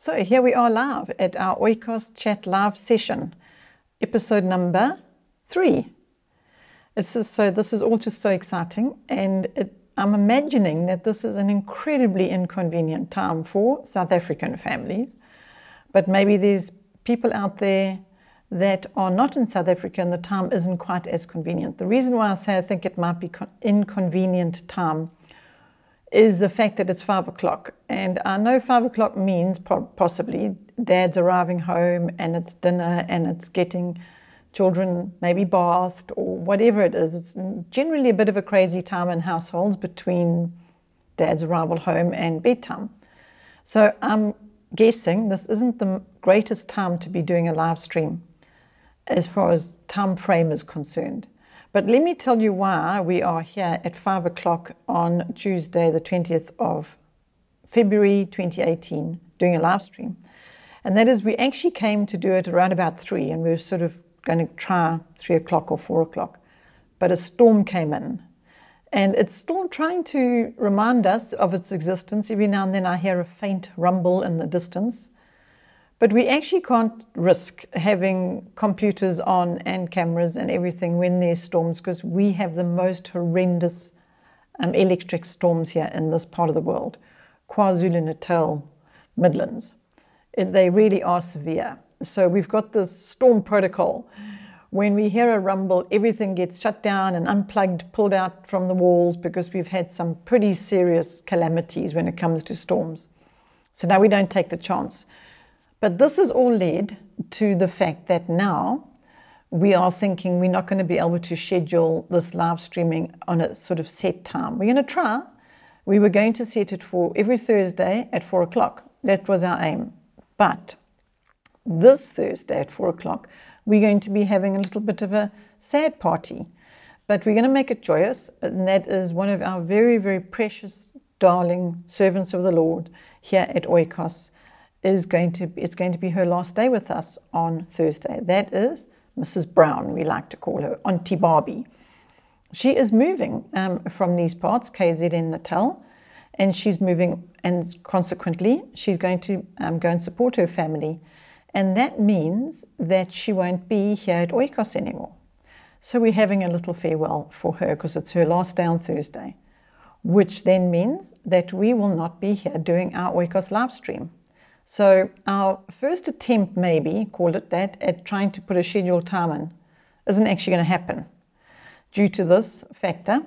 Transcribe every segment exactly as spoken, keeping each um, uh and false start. So here we are live at our Oikos Chat Live session, episode number three. It's just so, this is all just so exciting, and it, I'm imagining that this is an incredibly inconvenient time for South African families, but maybe there's people out there that are not in South Africa and the time isn't quite as convenient. The reason why I say I think it might be con inconvenient time is the fact that it's five o'clock. And I know five o'clock means possibly dad's arriving home and it's dinner and it's getting children maybe bathed or whatever it is. It's generally a bit of a crazy time in households between dad's arrival home and bedtime. So I'm guessing this isn't the greatest time to be doing a live stream as far as time frame is concerned. But let me tell you why we are here at five o'clock on Tuesday, the twentieth of February twenty eighteen, doing a live stream. And that is we actually came to do it around about three, and we were sort of going to try three o'clock or four o'clock. But a storm came in. And it's still trying to remind us of its existence. Every now and then I hear a faint rumble in the distance. But we actually can't risk having computers on and cameras and everything when there's storms, because we have the most horrendous um, electric storms here in this part of the world. KwaZulu-Natal Midlands. It, they really are severe. So we've got this storm protocol. When we hear a rumble, everything gets shut down and unplugged, pulled out from the walls, because we've had some pretty serious calamities when it comes to storms. So now we don't take the chance. But this has all led to the fact that now we are thinking we're not going to be able to schedule this live streaming on a sort of set time. We're going to try. We were going to set it for every Thursday at four o'clock. That was our aim. But this Thursday at four o'clock, we're going to be having a little bit of a sad party. But we're going to make it joyous, and that is one of our very, very precious, darling servants of the Lord here at Oikos. Is going to be, it's going to be her last day with us on Thursday. That is Mrs Brown, we like to call her, Auntie Barbie. She is moving um, from these parts, K Z N Natal, and she's moving, and consequently she's going to um, go and support her family. And that means that she won't be here at Oikos anymore. So we're having a little farewell for her, because it's her last day on Thursday, which then means that we will not be here doing our Oikos live stream. So our first attempt, maybe, call it that, at trying to put a scheduled time in isn't actually going to happen due to this factor.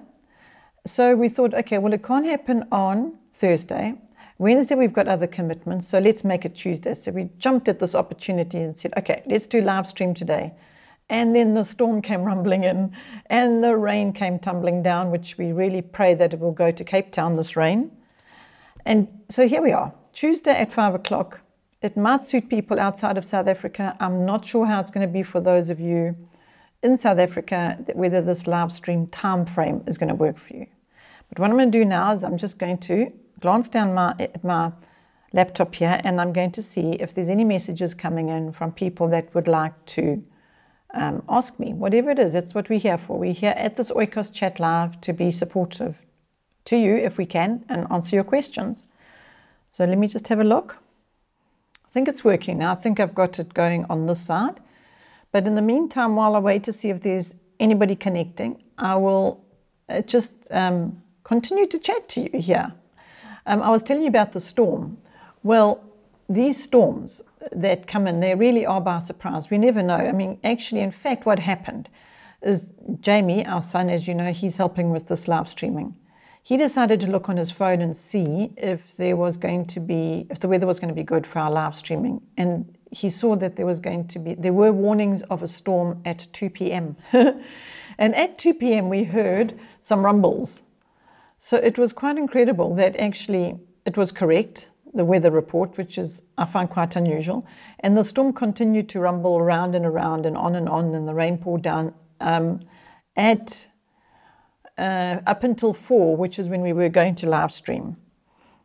So we thought, okay, well, it can't happen on Thursday. Wednesday, we've got other commitments, so let's make it Tuesday. So we jumped at this opportunity and said, okay, let's do live stream today. And then the storm came rumbling in and the rain came tumbling down, which we really pray that it will go to Cape Town, this rain. And so here we are. Tuesday at five o'clock. It might suit people outside of South Africa. I'm not sure how it's going to be for those of you in South Africa, whether this live stream time frame is going to work for you. But what I'm going to do now is I'm just going to glance down my, at my laptop here, and I'm going to see if there's any messages coming in from people that would like to um, ask me. Whatever it is, that's what we're here for. We're here at this Oikos Chat Live to be supportive to you if we can and answer your questions. So let me just have a look. I think it's working now. I think I've got it going on this side. But in the meantime, while I wait to see if there's anybody connecting, I will just um, continue to chat to you here. Um, I was telling you about the storm. Well, these storms that come in, they really are by surprise. We never know. I mean, actually, in fact, what happened is Jamie, our son, as you know, he's helping with this live streaming. He decided to look on his phone and see if there was going to be, if the weather was going to be good for our live streaming. And he saw that there was going to be, there were warnings of a storm at two p m And at two p m we heard some rumbles. So it was quite incredible that actually it was correct, the weather report, which is, I find quite unusual. And the storm continued to rumble around and around and on and on, and the rain poured down um, at... Uh, up until four, which is when we were going to live stream.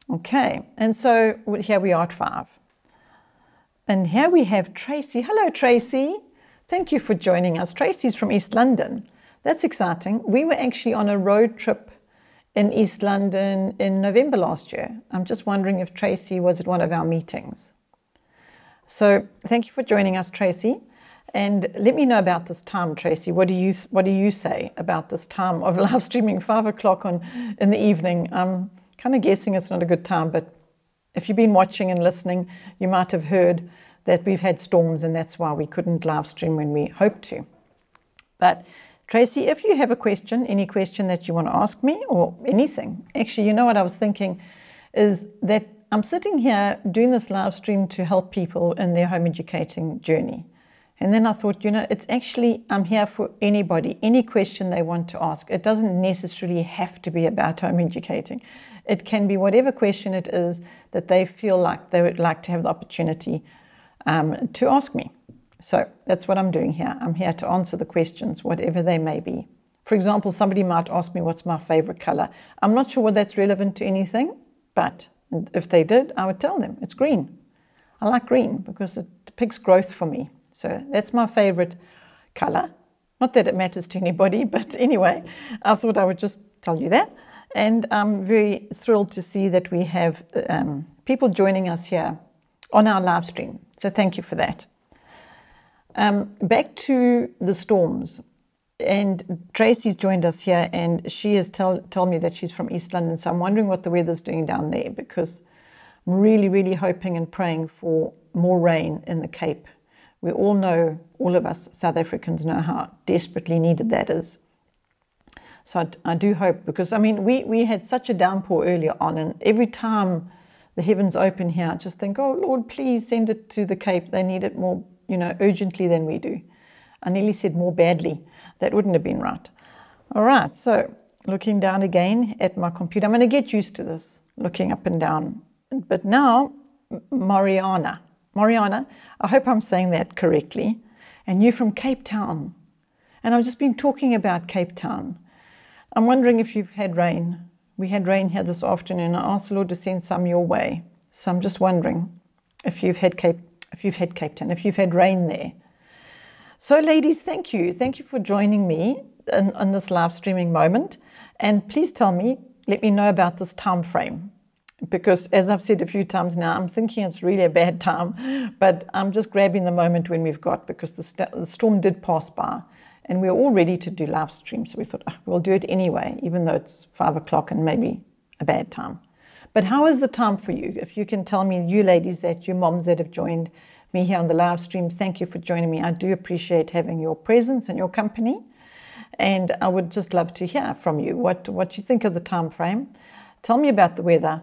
Okay, and so here we are at five. And here we have Tracy. Hello, Tracy. Thank you for joining us. Tracy's from East London. That's exciting. We were actually on a road trip in East London in November last year. I'm just wondering if Tracy was at one of our meetings. So thank you for joining us, Tracy. And let me know about this time, Tracy. What do you what do you say about this time of live streaming five o'clock on in the evening? I'm kind of guessing it's not a good time, but if you've been watching and listening, you might have heard that we've had storms and that's why we couldn't live stream when we hoped to. But Tracy, if you have a question, any question that you want to ask me or anything, actually, you know what I was thinking is that I'm sitting here doing this live stream to help people in their home educating journey. And then I thought, you know, it's actually, I'm here for anybody, any question they want to ask. It doesn't necessarily have to be about home educating. It can be whatever question it is that they feel like they would like to have the opportunity um, to ask me. So that's what I'm doing here. I'm here to answer the questions, whatever they may be. For example, somebody might ask me, what's my favorite color? I'm not sure whether that's relevant to anything, but if they did, I would tell them it's green. I like green because it depicts growth for me. So that's my favorite color. Not that it matters to anybody, but anyway, I thought I would just tell you that. And I'm very thrilled to see that we have um, people joining us here on our live stream. So thank you for that. Um, back to the storms. And Tracy's joined us here and she has tell, told me that she's from East London. So I'm wondering what the weather's doing down there because I'm really, really hoping and praying for more rain in the Cape. We all know, all of us South Africans know how desperately needed that is. So I, I do hope, because I mean, we, we had such a downpour earlier on, and every time the heavens open here, I just think, oh Lord, please send it to the Cape. They need it more, you know, urgently than we do. I nearly said more badly. That wouldn't have been right. All right, so looking down again at my computer. I'm going to get used to this, looking up and down. But now, Mariana. Mariana, I hope I'm saying that correctly. And you're from Cape Town. And I've just been talking about Cape Town. I'm wondering if you've had rain. We had rain here this afternoon. I asked the Lord to send some your way. So I'm just wondering if you've had Cape, if you've had Cape Town, if you've had rain there. So ladies, thank you. Thank you for joining me in, in this live streaming moment. And please tell me, let me know about this time frame. Because as I've said a few times now, I'm thinking it's really a bad time, but I'm just grabbing the moment when we've got, because the, st the storm did pass by and we were all ready to do live streams. So we thought, oh, we'll do it anyway, even though it's five o'clock and maybe a bad time. But how is the time for you? If you can tell me, you ladies, that you moms that have joined me here on the live stream, thank you for joining me. I do appreciate having your presence and your company. And I would just love to hear from you what, what you think of the time frame. Tell me about the weather.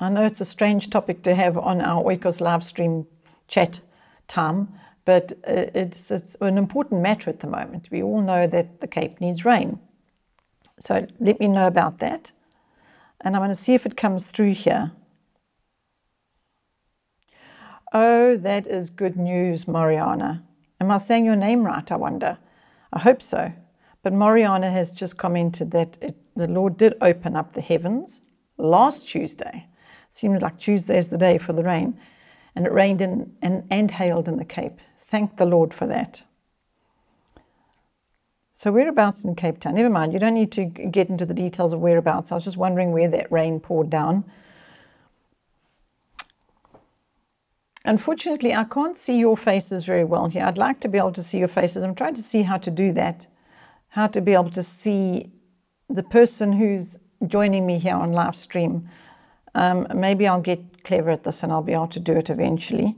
I know it's a strange topic to have on our Oikos live stream chat time, but it's, it's an important matter at the moment. We all know that the Cape needs rain. So let me know about that. And I'm going to see if it comes through here. Oh, that is good news, Mariana. Am I saying your name right, I wonder? I hope so. But Mariana has just commented that it, the Lord did open up the heavens last Tuesday. Seems like Tuesday is the day for the rain. And it rained in, and, and hailed in the Cape. Thank the Lord for that. So whereabouts in Cape Town? Never mind, you don't need to get into the details of whereabouts. I was just wondering where that rain poured down. Unfortunately, I can't see your faces very well here. I'd like to be able to see your faces. I'm trying to see how to do that, how to be able to see the person who's joining me here on live stream. Um, maybe I'll get clever at this and I'll be able to do it eventually.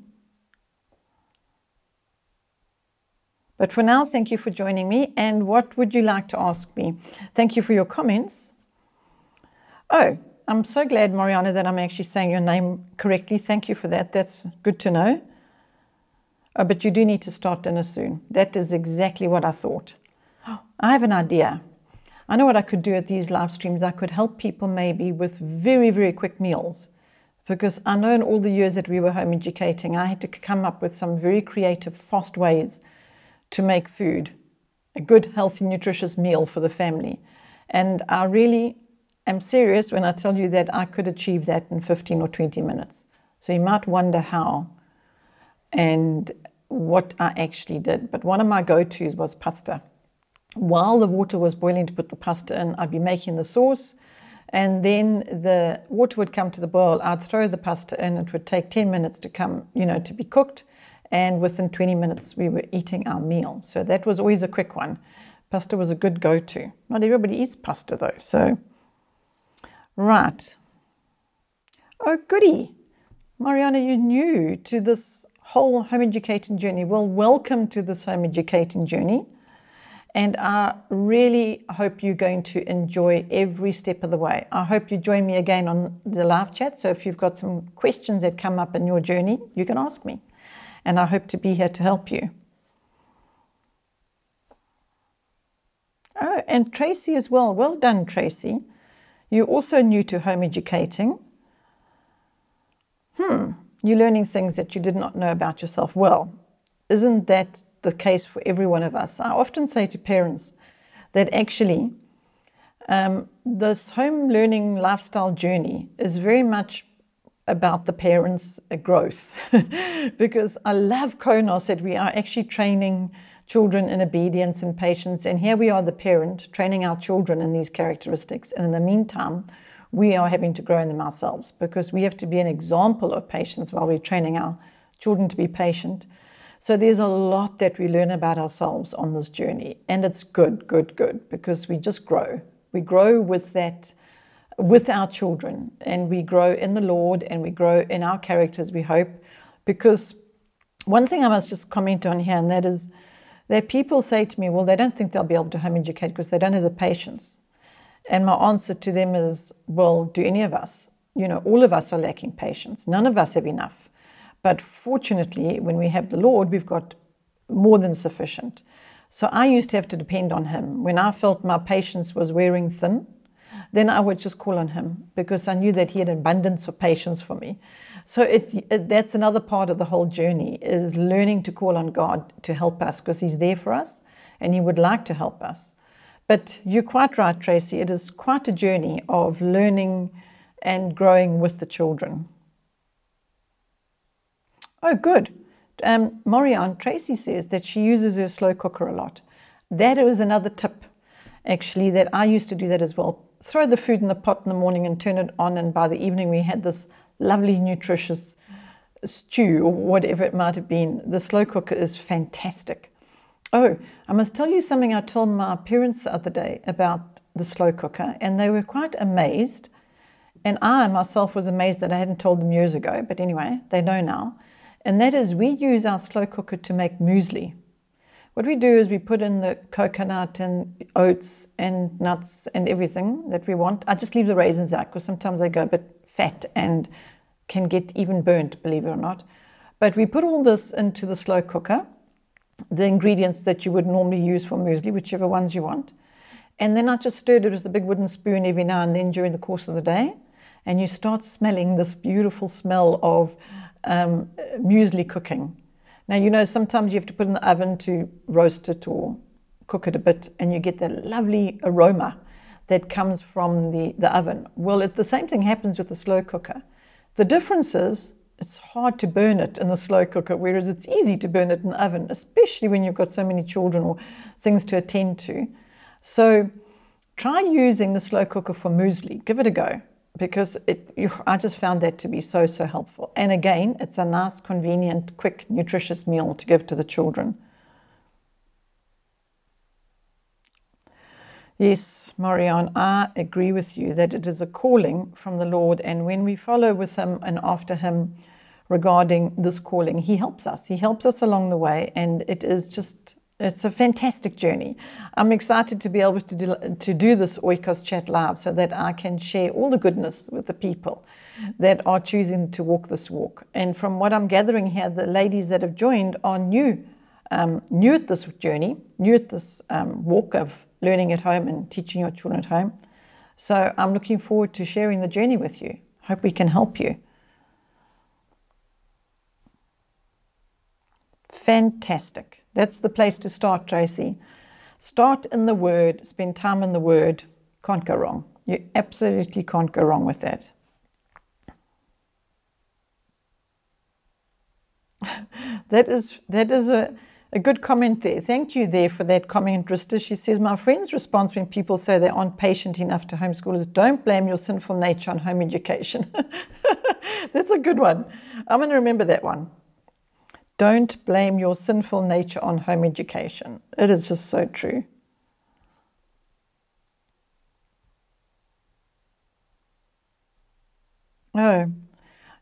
But for now, thank you for joining me. And what would you like to ask me? Thank you for your comments. Oh, I'm so glad, Mariana, that I'm actually saying your name correctly. Thank you for that. That's good to know. Oh, but you do need to start dinner soon. That is exactly what I thought. Oh, I have an idea. I know what I could do at these live streams. I could help people maybe with very, very quick meals, because I know in all the years that we were home educating, I had to come up with some very creative, fast ways to make food, a good, healthy, nutritious meal for the family. And I really am serious when I tell you that I could achieve that in fifteen or twenty minutes. So you might wonder how and what I actually did. But one of my go-tos was pasta. While the water was boiling to put the pasta in, I'd be making the sauce, and then the water would come to the boil. I'd throw the pasta in. It would take ten minutes to come, you know, to be cooked. and within twenty minutes we were eating our meal. So that was always a quick one. Pasta was a good go-to. Not everybody eats pasta though, so. Right. Oh, goody. Mariana, you're new to this whole home educating journey. Well, welcome to this home educating journey. And I really hope you're going to enjoy every step of the way. I hope you join me again on the live chat. So if you've got some questions that come up in your journey, you can ask me. And I hope to be here to help you. Oh, and Tracy as well. Well done, Tracy. You're also new to home educating. Hmm, you're learning things that you did not know about yourself. Well, isn't that the case for every one of us? I often say to parents that actually um, this home learning lifestyle journey is very much about the parents' growth because I love Konos that we are actually training children in obedience and patience, and here we are the parent training our children in these characteristics, and in the meantime we are having to grow in them ourselves because we have to be an example of patience while we're training our children to be patient. So there's a lot that we learn about ourselves on this journey, and it's good, good, good, because we just grow. We grow with that, with our children, and we grow in the Lord, and we grow in our characters, we hope, because one thing I must just comment on here, and that is that people say to me, well, they don't think they'll be able to home educate because they don't have the patience. And my answer to them is, well, do any of us? You know, all of us are lacking patience. None of us have enough. But fortunately, when we have the Lord, we've got more than sufficient. So I used to have to depend on Him. When I felt my patience was wearing thin, then I would just call on Him because I knew that He had an abundance of patience for me. So it, it, that's another part of the whole journey, is learning to call on God to help us because He's there for us and He would like to help us. But you're quite right, Tracy. It is quite a journey of learning and growing with the children. Oh, good. Um, Marianne, Tracy says that she uses her slow cooker a lot. That was another tip, actually, that I used to do that as well. Throw the food in the pot in the morning and turn it on, and by the evening we had this lovely, nutritious stew or whatever it might have been. The slow cooker is fantastic. Oh, I must tell you something I told my parents the other day about the slow cooker, and they were quite amazed. And I myself was amazed that I hadn't told them years ago, but anyway, they know now. And that is, we use our slow cooker to make muesli. What we do is we put in the coconut and oats and nuts and everything that we want. I just leave the raisins out because sometimes they go a bit fat and can get even burnt, believe it or not. But we put all this into the slow cooker, the ingredients that you would normally use for muesli, whichever ones you want. And then I just stirred it with a big wooden spoon every now and then during the course of the day. And you start smelling this beautiful smell of Um, muesli cooking. Now, you know, sometimes you have to put in the oven to roast it or cook it a bit, and you get that lovely aroma that comes from the, the oven. Well, it, the same thing happens with the slow cooker. The difference is it's hard to burn it in the slow cooker, whereas it's easy to burn it in the oven, especially when you've got so many children or things to attend to. So try using the slow cooker for muesli. Give it a go. Because it, you, I just found that to be so, so helpful. And again, it's a nice, convenient, quick, nutritious meal to give to the children. Yes, Marianne, I agree with you that it is a calling from the Lord. And when we follow with Him and after Him regarding this calling, He helps us. He helps us along the way. And it is just, it's a fantastic journey. I'm excited to be able to do, to do this Oikos chat live so that I can share all the goodness with the people that are choosing to walk this walk. And from what I'm gathering here, the ladies that have joined are new, um, new at this journey, new at this um, walk of learning at home and teaching your children at home. So I'm looking forward to sharing the journey with you. Hope we can help you. Fantastic. That's the place to start, Tracy. Start in the Word, spend time in the Word. Can't go wrong. You absolutely can't go wrong with that. that is that is a, a good comment there. Thank you there for that comment, Rista. She says, my friend's response when people say they aren't patient enough to homeschool is, don't blame your sinful nature on home education. That's a good one. I'm going to remember that one. Don't blame your sinful nature on home education. It is just so true. Oh,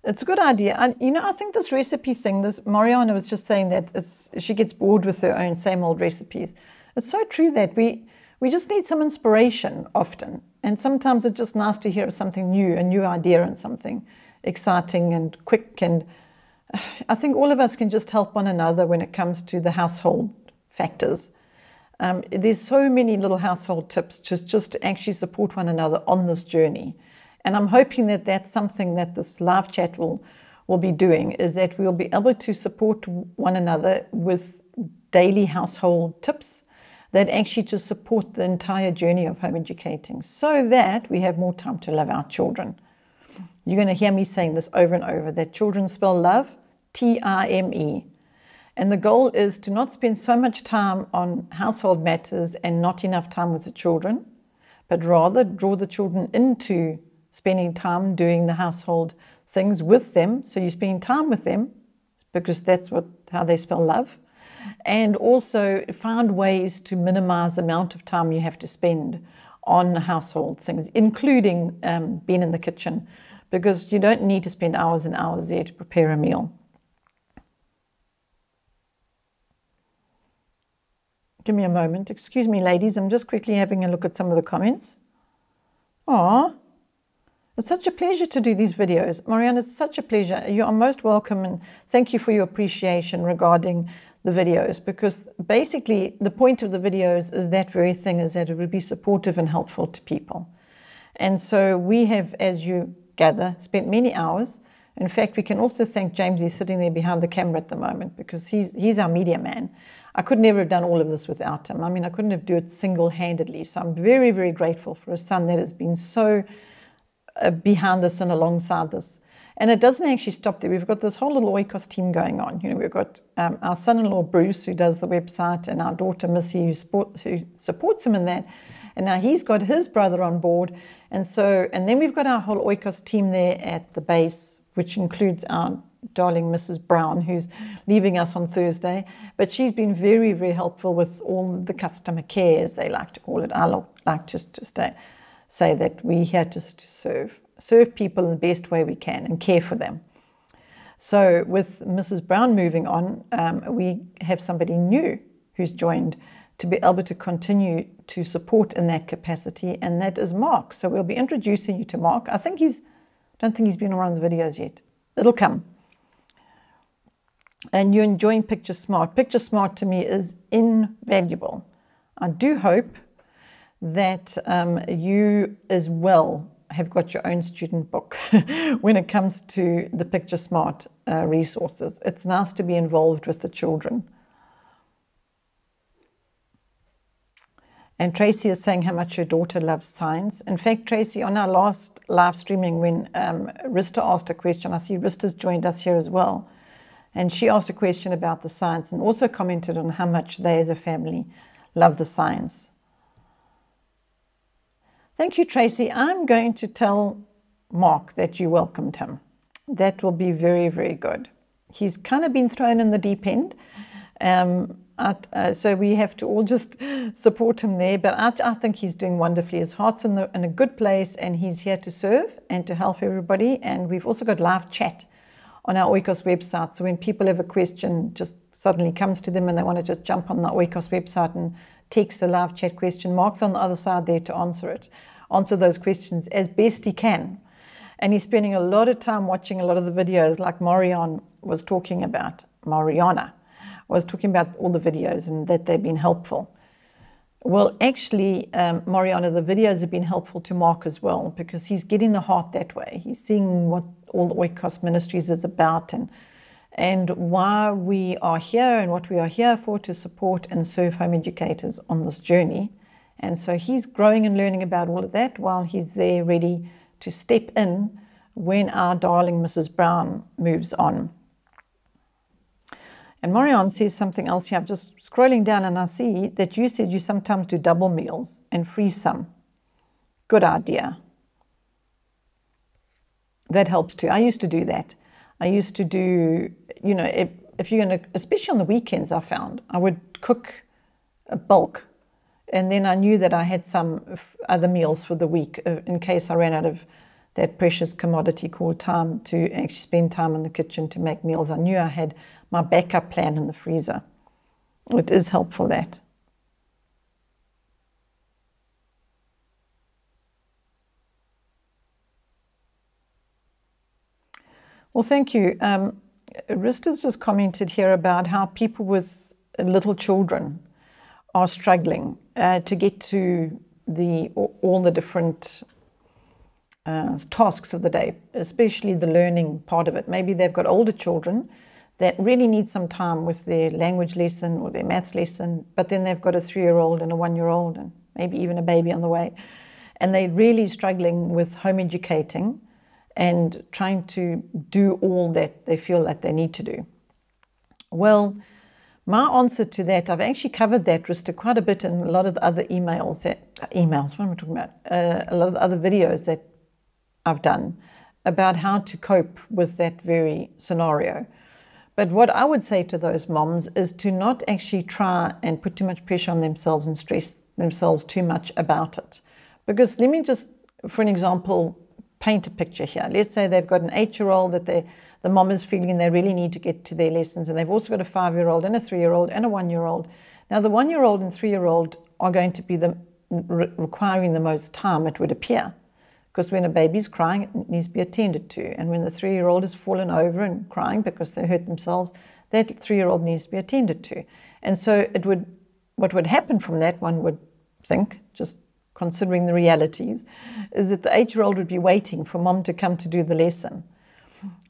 it's a good idea. And, you know, I think this recipe thing, this Mariana was just saying that it's, she gets bored with her own same old recipes. It's so true that we, we just need some inspiration often. And sometimes it's just nice to hear of something new, a new idea and something exciting and quick. And I think all of us can just help one another when it comes to the household factors. Um, there's so many little household tips just, just to actually support one another on this journey. And I'm hoping that that's something that this live chat will, will be doing, is that we'll be able to support one another with daily household tips that actually just support the entire journey of home educating so that we have more time to love our children. You're going to hear me saying this over and over, that children spell love, T I M E. And the goal is to not spend so much time on household matters and not enough time with the children, but rather draw the children into spending time doing the household things with them. So you're spending time with them because that's what how they spell love. And also find ways to minimize the amount of time you have to spend on household things, including um, being in the kitchen, because you don't need to spend hours and hours there to prepare a meal. Give me a moment. Excuse me, ladies. I'm just quickly having a look at some of the comments. Aww. It's such a pleasure to do these videos. Marianne, it's such a pleasure. You are most welcome, and thank you for your appreciation regarding the videos, because basically the point of the videos is that very thing, is that it would be supportive and helpful to people. And so we have, as you gather, spent many hours. In fact, we can also thank James. He's sitting there behind the camera at the moment because he's, he's our media man. I could never have done all of this without him. I mean, I couldn't have done it single-handedly. So I'm very, very grateful for a son that has been so uh, behind this and alongside this. And it doesn't actually stop there. We've got this whole little Oikos team going on. You know, we've got um, our son-in-law, Bruce, who does the website, and our daughter, Missy, who, support, who supports him in that. And now he's got his brother on board. And so, and then we've got our whole Oikos team there at the base, which includes our darling Missus Brown, who's leaving us on Thursday. But she's been very, very helpful with all the customer care, as they like to call it. I like just to stay, say that we're here just to serve. serve people in the best way we can and care for them. So with Missus Brown moving on, um, we have somebody new who's joined to be able to continue to support in that capacity, and that is Mark. So we'll be introducing you to Mark. I think he's, I don't think he's been around the videos yet. It'll come. And you're enjoying Picture Smart. Picture Smart to me is invaluable. I do hope that um, you as well have got your own student book when it comes to the Picture Smart uh, resources. It's nice to be involved with the children. And Tracy is saying how much her daughter loves science. In fact, Tracy, on our last live streaming, when um, Rista asked a question, I see Rista's joined us here as well, and she asked a question about the science and also commented on how much they as a family love the science. Thank you, Tracy. I'm going to tell Mark that you welcomed him. That will be very, very good. He's kind of been thrown in the deep end. Um, at, uh, so we have to all just support him there. But I, I think he's doing wonderfully. His heart's in, the, in a good place, and he's here to serve and to help everybody. And we've also got live chat on our Oikos website. So when people have a question, just suddenly comes to them and they want to just jump on the Oikos website and text a live chat question. Mark's on the other side there to answer it. answer those questions as best he can. And he's spending a lot of time watching a lot of the videos, like Marianne was talking about. Mariana was talking about all the videos and that they've been helpful. Well, actually, um, Mariana, the videos have been helpful to Mark as well, because he's getting the heart that way. He's seeing what all the Oikos Ministries is about, and, and why we are here and what we are here for, to support and serve home educators on this journey. And so he's growing and learning about all of that while he's there ready to step in when our darling Missus Brown moves on. And Marianne says something else here. I'm just scrolling down and I see that you said you sometimes do double meals and freeze some. Good idea. That helps too. I used to do that. I used to do, you know, it, if you're going to, especially on the weekends, I found I would cook a bulk, and then I knew that I had some other meals for the week in case I ran out of that precious commodity called time to actually spend time in the kitchen to make meals. I knew I had my backup plan in the freezer. It is helpful, that. Well, thank you. Um, Rista's just commented here about how people with little children are struggling uh, to get to the all the different uh, tasks of the day, especially the learning part of it. Maybe they've got older children that really need some time with their language lesson or their maths lesson, but then they've got a three-year-old and a one-year-old and maybe even a baby on the way, and they're really struggling with home educating and trying to do all that they feel that they need to do. Well, my answer to that, I've actually covered that, Rista, quite a bit in a lot of the other emails, that, uh, emails, what am I talking about? Uh, a lot of the other videos that I've done about how to cope with that very scenario. But what I would say to those moms is to not actually try and put too much pressure on themselves and stress themselves too much about it. Because let me just, for an example, paint a picture here. Let's say they've got an eight-year-old that they, the mom is feeling they really need to get to their lessons, and they've also got a five-year-old and a three-year-old and a one-year-old. Now, the one-year-old and three-year-old are going to be the, re requiring the most time, it would appear, because when a baby's crying, it needs to be attended to, and when the three-year-old has fallen over and crying because they hurt themselves, that three-year-old needs to be attended to. And so it would, what would happen from that, one would think, just considering the realities, is that the eight-year-old would be waiting for mom to come to do the lesson.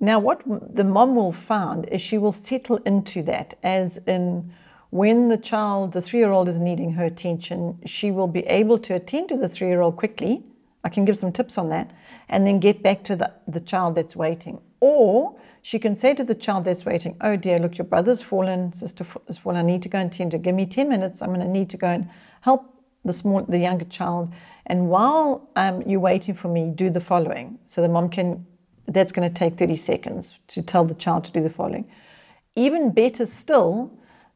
Now, what the mom will find is she will settle into that, as in when the child, the three-year-old is needing her attention, she will be able to attend to the three-year-old quickly. I can give some tips on that, and then get back to the, the child that's waiting. Or she can say to the child that's waiting, oh dear, look, your brother's fallen, sister has fallen, I need to go and tend to, give me ten minutes, I'm going to need to go and help the small, the younger child, and while um, you're waiting for me, do the following. So the mom can, that's going to take thirty seconds to tell the child to do the following. Even better still,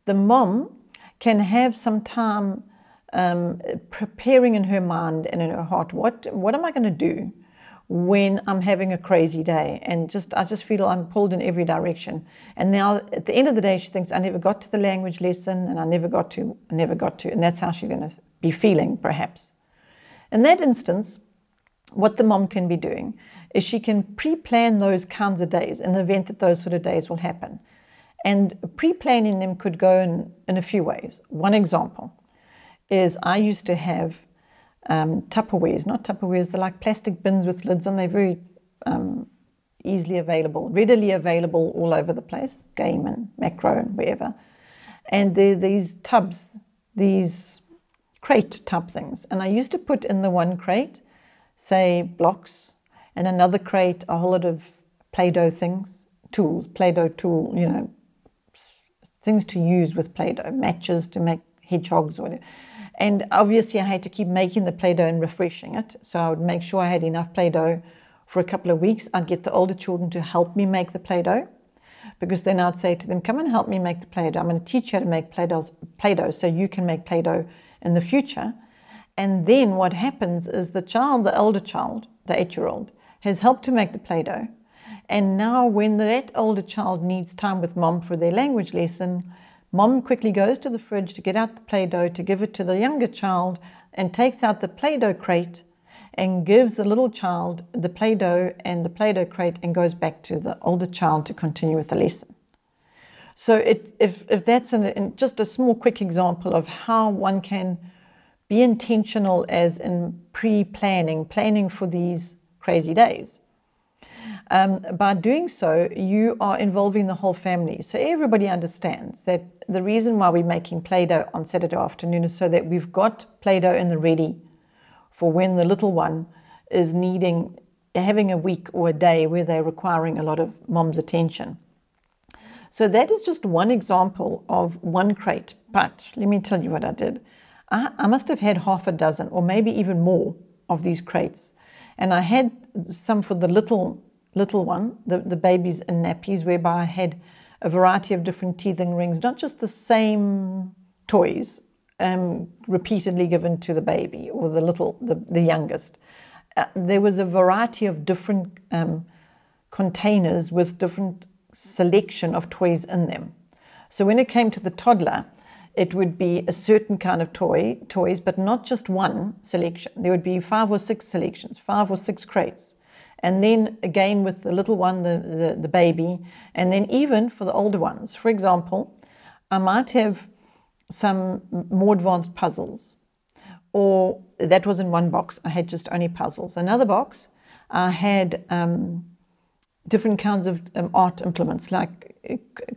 the mom can have some time um, preparing in her mind and in her heart, what, what am I going to do when I'm having a crazy day, and just I just feel I'm pulled in every direction. And now at the end of the day, she thinks, I never got to the language lesson, and I never got to, I never got to, and that's how she's going to be feeling, perhaps. In that instance, what the mom can be doing is she can pre-plan those kinds of days in the event that those sort of days will happen. And pre-planning them could go in, in a few ways. One example is I used to have um, Tupperwares, not Tupperwares, they're like plastic bins with lids on, they're very um, easily available, readily available all over the place, Game and Macro and wherever. And there are these tubs, these crate type things, and I used to put in the one crate, say, blocks, and another crate a whole lot of Play-Doh things, tools, Play-Doh tool, you know, things to use with Play-Doh, matches to make hedgehogs or whatever. And obviously I had to keep making the Play-Doh and refreshing it, so I would make sure I had enough Play-Doh for a couple of weeks. I'd get the older children to help me make the Play-Doh, because then I'd say to them, come and help me make the Play-Doh. I'm going to teach you how to make Play-Doh, Play-Doh so you can make Play-Doh in the future. And then what happens is the child, the older child, the eight-year-old, has helped to make the Play-Doh. And now when that older child needs time with mom for their language lesson, mom quickly goes to the fridge to get out the Play-Doh, to give it to the younger child, and takes out the Play-Doh crate and gives the little child the Play-Doh and the Play-Doh crate, and goes back to the older child to continue with the lesson. So it, if, if that's an, in just a small quick example of how one can be intentional, as in pre-planning, planning for these crazy days. Um, by doing so, you are involving the whole family. So everybody understands that the reason why we're making Play-Doh on Saturday afternoon is so that we've got Play-Doh in the ready for when the little one is needing, having a week or a day where they're requiring a lot of mom's attention. So that is just one example of one crate. But let me tell you what I did. I, I must have had half a dozen or maybe even more of these crates. And I had some for the little little one, the, the babies in nappies, whereby I had a a variety of different teething rings, not just the same toys um, repeatedly given to the baby or the little, the, the youngest. Uh, there was a variety of different um, containers with different selection of toys in them. So when it came to the toddler, it would be a certain kind of toy, toys, but not just one selection. There would be five or six selections, five or six crates. And then again with the little one, the, the, the baby, and then even for the older ones. For example, I might have some more advanced puzzles, or that was in one box, I had just only puzzles. Another box, I had um, different kinds of um, art implements like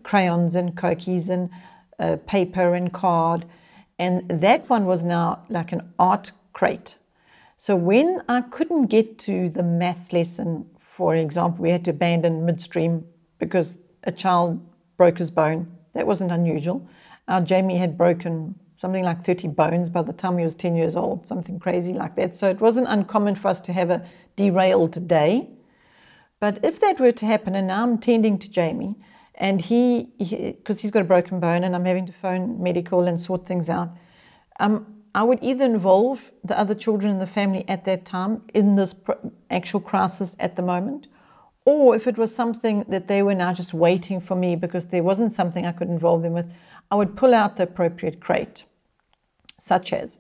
crayons and cookies and Uh, paper and card, and that one was now like an art crate. So when I couldn't get to the maths lesson, for example, we had to abandon midstream because a child broke his bone. That wasn't unusual. Our Jamie had broken something like thirty bones by the time he was ten years old, something crazy like that. So it wasn't uncommon for us to have a derailed day. But if that were to happen, and now I'm tending to Jamie, and he, because he, he's got a broken bone and I'm having to phone medical and sort things out, um, I would either involve the other children in the family at that time in this pr actual crisis at the moment, or if it was something that they were now just waiting for me because there wasn't something I could involve them with, I would pull out the appropriate crate, such as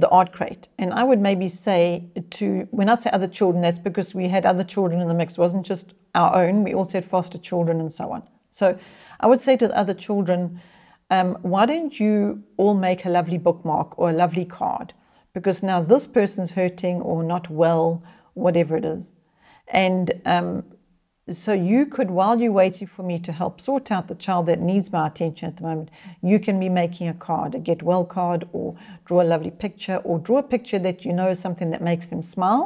the art crate. And I would maybe say to, when I say other children, that's because we had other children in the mix. It wasn't just our own. We also had foster children and so on. So I would say to the other children, um, why don't you all make a lovely bookmark or a lovely card? Because now this person's hurting or not well, whatever it is. And um, so you could, while you're waiting for me to help sort out the child that needs my attention at the moment, you can be making a card, a get well card, or draw a lovely picture, or draw a picture that you know is something that makes them smile,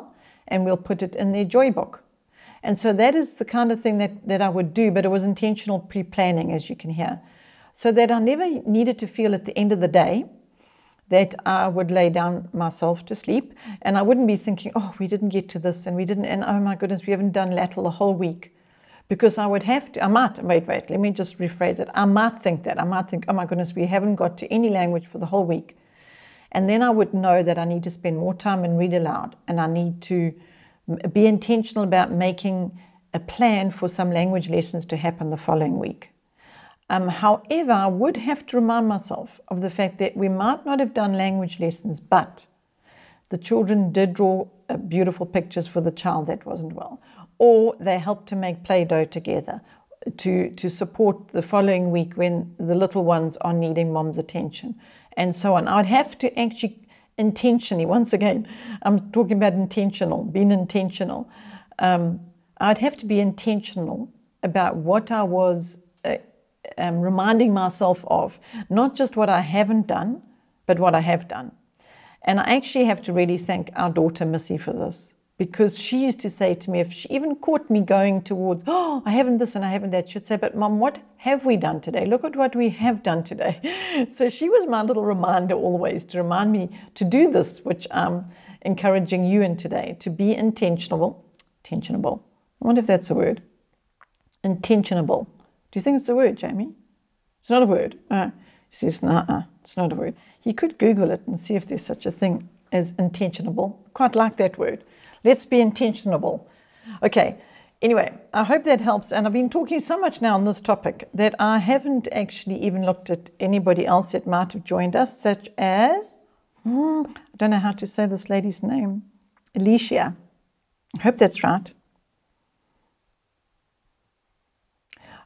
and we'll put it in their joy book. And so that is the kind of thing that, that I would do, but it was intentional pre-planning, as you can hear, so that I never needed to feel at the end of the day that I would lay down myself to sleep and I wouldn't be thinking, oh, we didn't get to this and we didn't, and oh my goodness, we haven't done L A T L the whole week. Because I would have to, I might, wait, wait, let me just rephrase it. I might think that, I might think, oh my goodness, we haven't got to any language for the whole week. And then I would know that I need to spend more time and read aloud, and I need to be intentional about making a plan for some language lessons to happen the following week. Um, however, I would have to remind myself of the fact that we might not have done language lessons, but the children did draw uh, beautiful pictures for the child that wasn't well, or they helped to make Play-Doh together to, to support the following week when the little ones are needing mom's attention, and so on. I'd have to actually intentionally, once again, I'm talking about intentional, being intentional. Um, I'd have to be intentional about what I was uh, um, reminding myself of, not just what I haven't done, but what I have done. And I actually have to really thank our daughter, Missy, for this, because she used to say to me, if she even caught me going towards, oh, I haven't this and I haven't that, she'd say, but Mom, what have we done today? Look at what we have done today. So she was my little reminder always to remind me to do this, which I'm encouraging you in today, to be intentional. Intentionable. I wonder if that's a word. Intentionable. Do you think it's a word, Jamie? It's not a word. Uh, he says, nah, it's not a word. He could Google it and see if there's such a thing as intentionable. Quite like that word. Let's be intentionable. Okay. Anyway, I hope that helps, and I've been talking so much now on this topic that I haven't actually even looked at anybody else that might have joined us, such as, hmm, I don't know how to say this lady's name, Alicia. I hope that's right.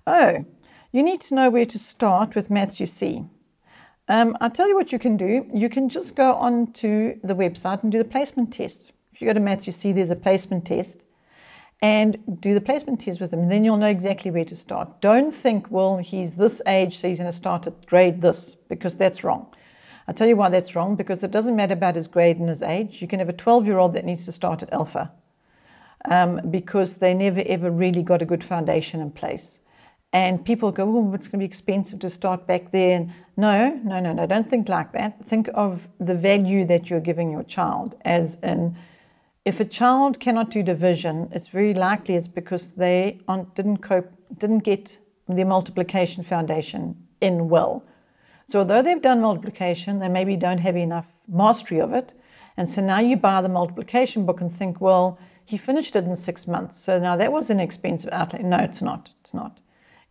Oh, you need to know where to start with Math-U-See. Um, I'll tell you what you can do. You can just go on to the website and do the placement test. If you go to Math-U-See, there's a placement test. And do the placement test with them, and then you'll know exactly where to start. Don't think, well, he's this age, so he's going to start at grade this, because that's wrong. I'll tell you why that's wrong, because it doesn't matter about his grade and his age. You can have a twelve-year-old that needs to start at alpha, um, because they never, ever really got a good foundation in place. And people go, oh, it's going to be expensive to start back there. And no, no, no, no, don't think like that. Think of the value that you're giving your child, as in, if a child cannot do division, it's very likely it's because they aren't, didn't cope, didn't get the multiplication foundation in well. So although they've done multiplication, they maybe don't have enough mastery of it. And so now you buy the multiplication book and think, well, he finished it in six months. So now that was an expensive outlay. No, it's not. It's not.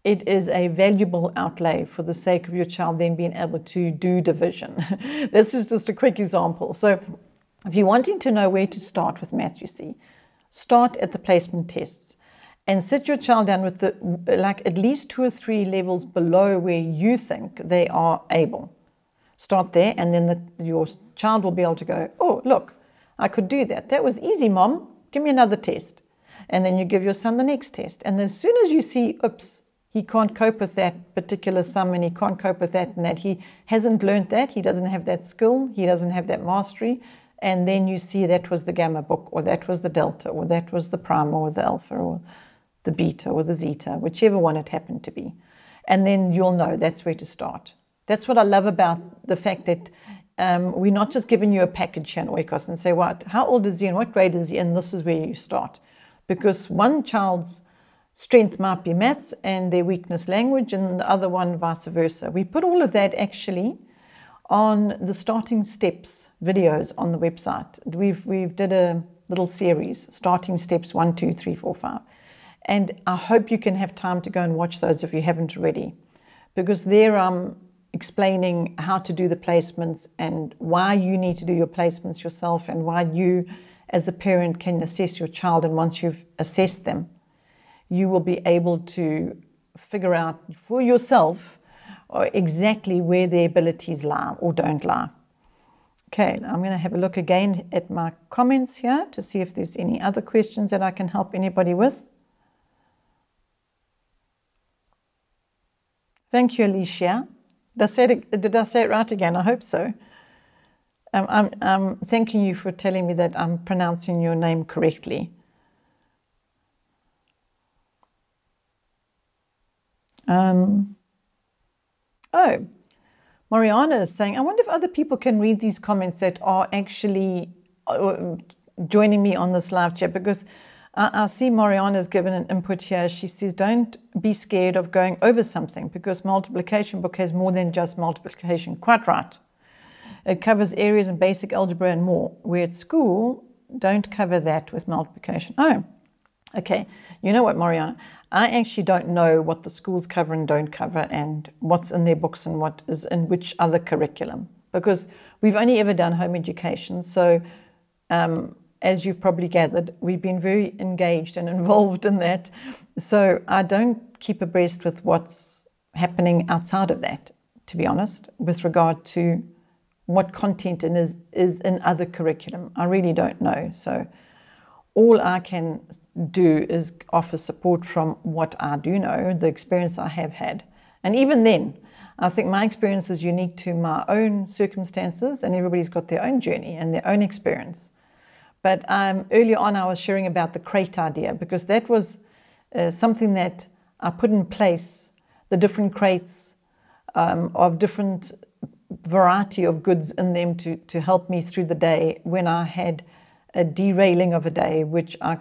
It is a valuable outlay for the sake of your child then being able to do division. This is just a quick example. So if you're wanting to know where to start with Math-U-See, start at the placement tests and sit your child down with the, like at least two or three levels below where you think they are able. Start there, and then the, your child will be able to go, oh, look, I could do that. That was easy, Mom. Give me another test. And then you give your son the next test. And as soon as you see, oops, he can't cope with that particular sum, and he can't cope with that, and that he hasn't learned that, he doesn't have that skill, he doesn't have that mastery, and then you see that was the gamma book, or that was the delta, or that was the prime, or the alpha, or the beta, or the zeta, whichever one it happened to be. And then you'll know that's where to start. That's what I love about the fact that um, we're not just giving you a package here in Oikos and say, what, how old is he and what grade is he? And this is where you start. Because one child's strength might be maths and their weakness language, and the other one vice versa. We put all of that actually on the starting steps videos on the website. We've, we've did a little series, starting steps one, two, three, four, five. And I hope you can have time to go and watch those if you haven't already. Because there are... Um, explaining how to do the placements and why you need to do your placements yourself, and why you as a parent can assess your child. And once you've assessed them, you will be able to figure out for yourself exactly where their abilities lie or don't lie. Okay, I'm going to have a look again at my comments here to see if there's any other questions that I can help anybody with. Thank you, Alicia. Did I say it, did I say it right again? I hope so. Um, I'm, I'm thanking you for telling me that I'm pronouncing your name correctly. Um, oh, Mariana is saying, I wonder if other people can read these comments that are actually joining me on this live chat, because I see Mariana's given an input here. She says, don't be scared of going over something, because multiplication book has more than just multiplication. Quite right. It covers areas in basic algebra and more, where at school, don't cover that with multiplication. Oh, okay. You know what, Mariana? I actually don't know what the schools cover and don't cover, and what's in their books and what is in which other curriculum, because we've only ever done home education. So, um, as you've probably gathered, we've been very engaged and involved in that. So I don't keep abreast with what's happening outside of that, to be honest, with regard to what content is, is in other curriculum. I really don't know. So all I can do is offer support from what I do know, the experience I have had. And even then, I think my experience is unique to my own circumstances, and everybody's got their own journey and their own experience. But um, earlier on, I was sharing about the crate idea, because that was uh, something that I put in place, the different crates um, of different variety of goods in them to, to help me through the day when I had a derailing of a day, which I,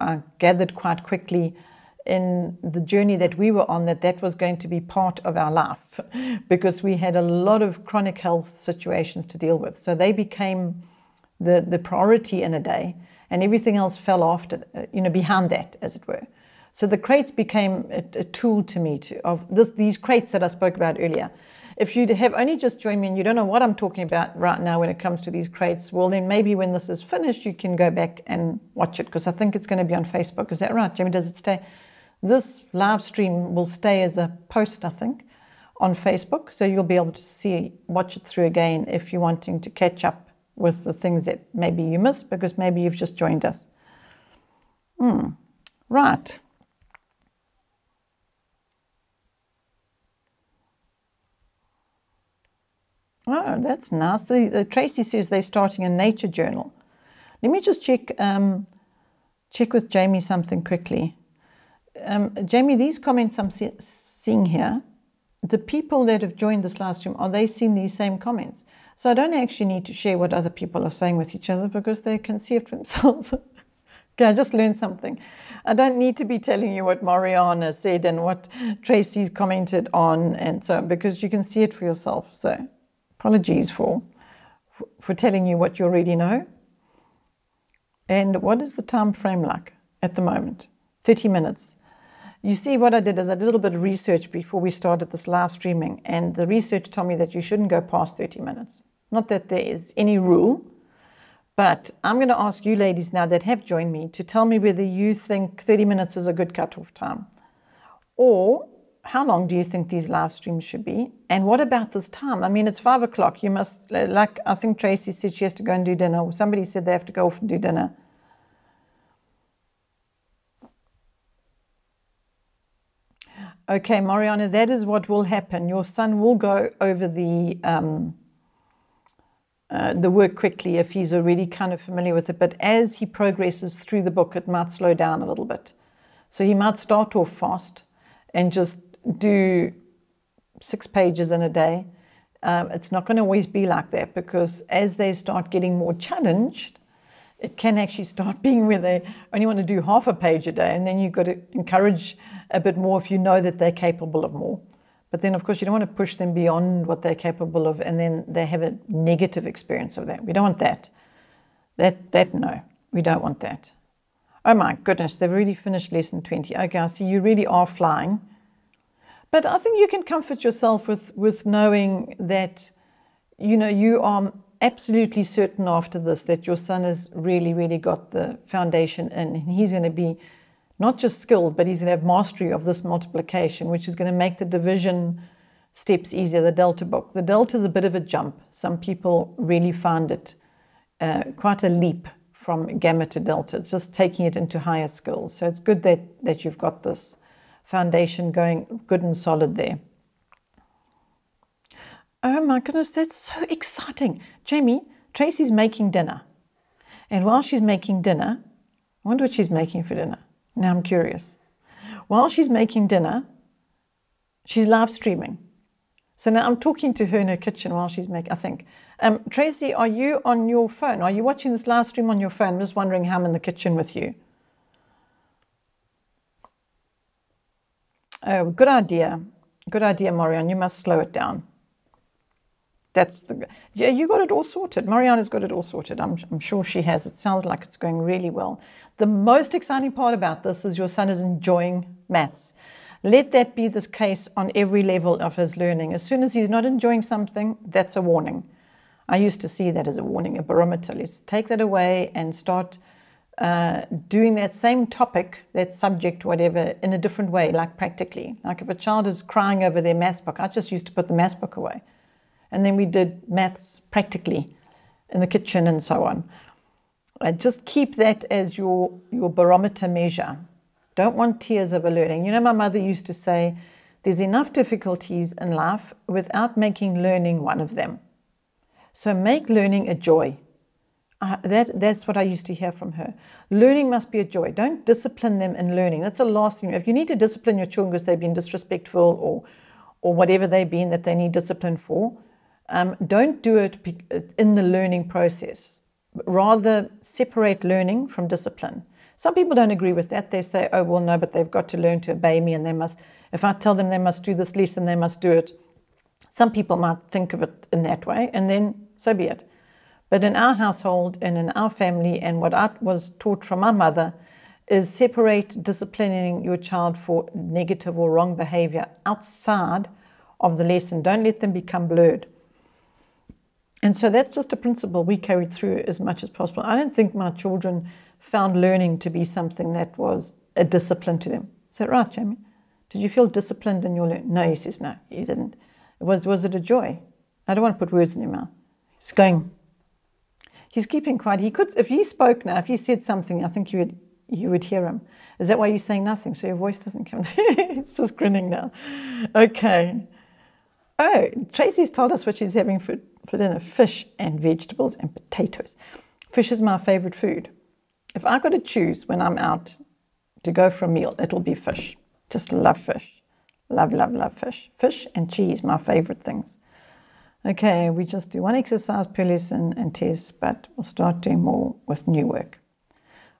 I gathered quite quickly in the journey that we were on, that that was going to be part of our life, because we had a lot of chronic health situations to deal with. So they became... The, the priority in a day, and everything else fell after, you know, behind that, as it were. So the crates became a, a tool to me to, of this, these crates that I spoke about earlier. If you have only just joined me and you don't know what I'm talking about right now when it comes to these crates, well, then maybe when this is finished, you can go back and watch it, because I think it's going to be on Facebook. Is that right, Jamie? Does it stay? This live stream will stay as a post, I think, on Facebook. So you'll be able to see, watch it through again if you're wanting to catch up with the things that maybe you missed, because maybe you've just joined us. Hmm. Right. Oh, that's nice. The, Tracy says they're starting a nature journal. Let me just check, um, check with Jamie something quickly. Um, Jamie, these comments I'm see seeing here, the people that have joined this live stream, are they seeing these same comments? So I don't actually need to share what other people are saying with each other, because they can see it for themselves. Okay, I just learned something. I don't need to be telling you what Mariana said and what Tracy's commented on, and so because you can see it for yourself. So apologies for for telling you what you already know. And what is the time frame like at the moment? thirty minutes. You see, what I did is I did a little bit of research before we started this live streaming, and the research told me that you shouldn't go past thirty minutes. Not that there is any rule, but I'm going to ask you ladies now that have joined me to tell me whether you think thirty minutes is a good cutoff time, or how long do you think these live streams should be? And what about this time? I mean, it's five o'clock. You must, like I think Tracy said, she has to go and do dinner, or somebody said they have to go off and do dinner. Okay, Mariana, that is what will happen. Your son will go over the um, uh, the work quickly if he's already kind of familiar with it. But as he progresses through the book, it might slow down a little bit. So he might start off fast and just do six pages in a day. Um, it's not going to always be like that, because as they start getting more challenged, it can actually start being where they only want to do half a page a day, and then you've got to encourage a bit more if you know that they're capable of more. But then, of course, you don't want to push them beyond what they're capable of, and then they have a negative experience of that. We don't want that. That, that no, we don't want that. Oh my goodness, they've already finished lesson twenty. Okay, I see you really are flying. But I think you can comfort yourself with, with knowing that, you know, you are absolutely certain after this that your son has really, really got the foundation in, and he's going to be not just skilled, but he's going to have mastery of this multiplication, which is going to make the division steps easier, the delta book. The delta is a bit of a jump. Some people really find it uh, quite a leap from gamma to delta. It's just taking it into higher skills. So it's good that, that you've got this foundation going good and solid there. Oh my goodness, that's so exciting. Jamie, Tracy's making dinner. And while she's making dinner, I wonder what she's making for dinner. Now I'm curious. While she's making dinner, she's live streaming. So now I'm talking to her in her kitchen while she's making, I think. Um, Tracy, are you on your phone? Are you watching this live stream on your phone? I'm just wondering how I'm in the kitchen with you. Oh, good idea. Good idea, Marianne. You must slow it down. That's the, yeah, you got it all sorted. Mariana's got it all sorted. I'm, I'm sure she has. It sounds like it's going really well. The most exciting part about this is your son is enjoying maths. Let that be the case on every level of his learning. As soon as he's not enjoying something, that's a warning. I used to see that as a warning, a barometer. Let's take that away and start uh, doing that same topic, that subject, whatever, in a different way, like practically. Like if a child is crying over their maths book, I just used to put the maths book away. And then we did maths practically in the kitchen and so on. Uh, just keep that as your, your barometer measure. Don't want tears over learning. You know, my mother used to say, there's enough difficulties in life without making learning one of them. So make learning a joy. Uh, that, that's what I used to hear from her. Learning must be a joy. Don't discipline them in learning. That's the last thing. If you need to discipline your children because they've been disrespectful or, or whatever they've been that they need discipline for, Um, don't do it in the learning process. Rather, separate learning from discipline. Some people don't agree with that. They say, oh, well, no, but they've got to learn to obey me, and they must, if I tell them they must do this lesson, they must do it. Some people might think of it in that way, and then so be it. But in our household and in our family, and what I was taught from my mother, is separate disciplining your child for negative or wrong behavior outside of the lesson. Don't let them become blurred. And so that's just a principle we carried through as much as possible. I don't think my children found learning to be something that was a discipline to them. Is that right, Jamie? Did you feel disciplined in your learning? No, he says no, he didn't. It was, was it a joy? I don't want to put words in your mouth. He's going, he's keeping quiet. He could, if he spoke now, if he said something, I think you would, you would hear him. Is that why you're saying nothing? So your voice doesn't come. It's just grinning now. Okay. Oh, Tracy's told us what she's having for, for dinner, fish and vegetables and potatoes. Fish is my favorite food. If I got to choose when I'm out to go for a meal, it'll be fish. Just love fish. Love, love, love fish. Fish and cheese, my favorite things. Okay, we just do one exercise per lesson and test, but we'll start doing more with new work.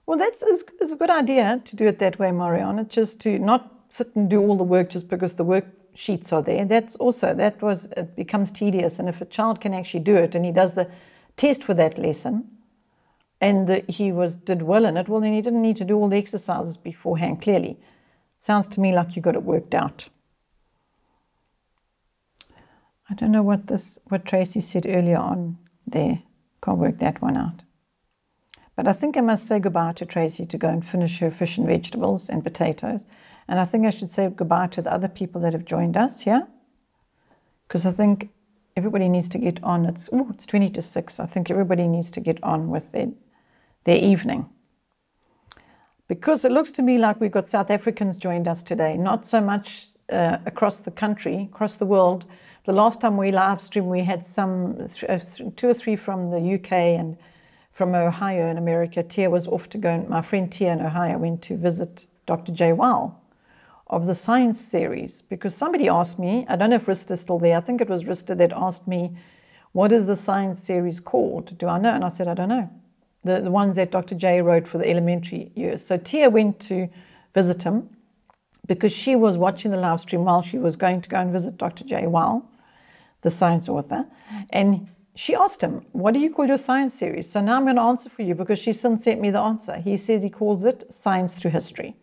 Well, that's is, is a good idea to do it that way, Mariana, just to not sit and do all the work just because the worksheets are there. That's also, that was, it becomes tedious. And if a child can actually do it and he does the test for that lesson and the, he was did well in it, well, then he didn't need to do all the exercises beforehand, clearly. Sounds to me like you got it worked out. I don't know what this, what Tracy said earlier on there. Can't work that one out. But I think I must say goodbye to Tracy to go and finish her fish and vegetables and potatoes. And I think I should say goodbye to the other people that have joined us here. Because I think everybody needs to get on. It's, ooh, it's twenty to six. I think everybody needs to get on with their, their evening. Because it looks to me like we've got South Africans joined us today. Not so much uh, across the country, across the world. The last time we live streamed, we had some, uh, two or three from the U K and from Ohio in America. Tia was off to go, and my friend Tia in Ohio went to visit Doctor Jay Weil of the science series, because somebody asked me, I don't know if Rista's still there, I think it was Rista that asked me, what is the science series called? Do I know? And I said, I don't know. The, the ones that Doctor Jay wrote for the elementary years. So Tia went to visit him because she was watching the live stream while she was going to go and visit Doctor Jay Weil, the science author, and she asked him, what do you call your science series? So now I'm going to answer for you because she since sent me the answer. He says he calls it Science Through History.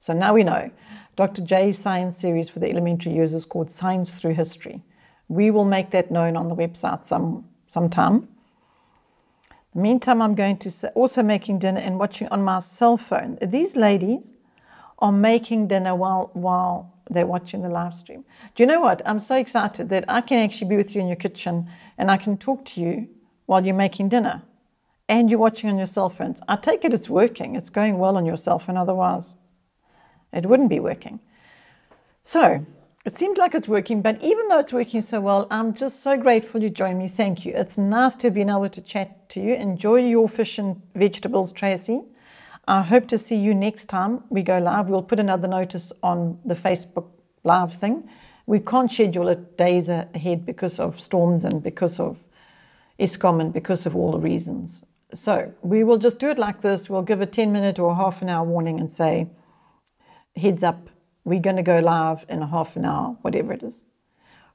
So now we know. Doctor Jay's science series for the elementary years is called Science Through History. We will make that known on the website some sometime. In the meantime, I'm going to also making dinner and watching on my cell phone. These ladies are making dinner while, while they're watching the live stream. Do you know what? I'm so excited that I can actually be with you in your kitchen and I can talk to you while you're making dinner and you're watching on your cell phones. I take it it's working. It's going well on your cell phone. Otherwise, it wouldn't be working. So it seems like it's working, but even though it's working so well, I'm just so grateful you joined me. Thank you. It's nice to have been able to chat to you. Enjoy your fish and vegetables, Tracy. I hope to see you next time we go live. We'll put another notice on the Facebook live thing. We can't schedule it days ahead because of storms and because of ESCOM and because of all the reasons. So we will just do it like this. We'll give a ten minute or a half an hour warning and say, heads up, we're going to go live in a half an hour, whatever it is.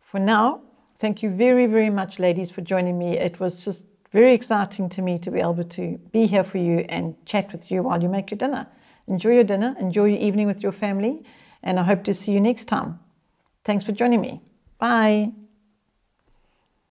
For now, thank you very, very much, ladies, for joining me. It was just very exciting to me to be able to be here for you and chat with you while you make your dinner. Enjoy your dinner, enjoy your evening with your family, and I hope to see you next time. Thanks for joining me. Bye.